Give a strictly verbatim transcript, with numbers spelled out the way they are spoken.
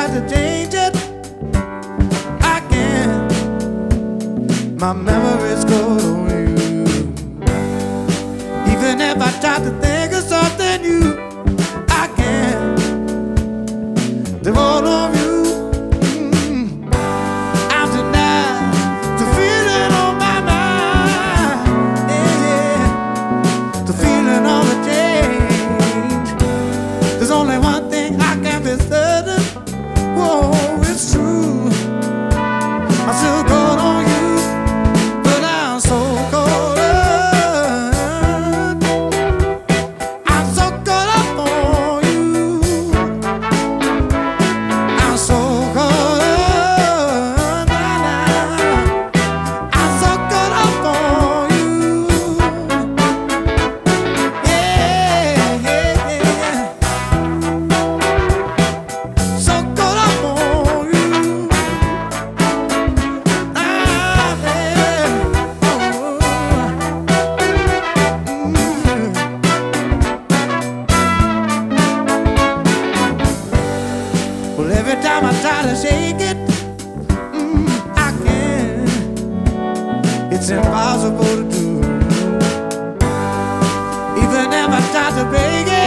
try to change it, I can't. My memories go to you. Even if I try to think of something new, I can't. They're all over you. Every time I try to shake it, mm, I can't. It's impossible to do. Even if I try to break it,